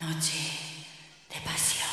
Noche de pasión.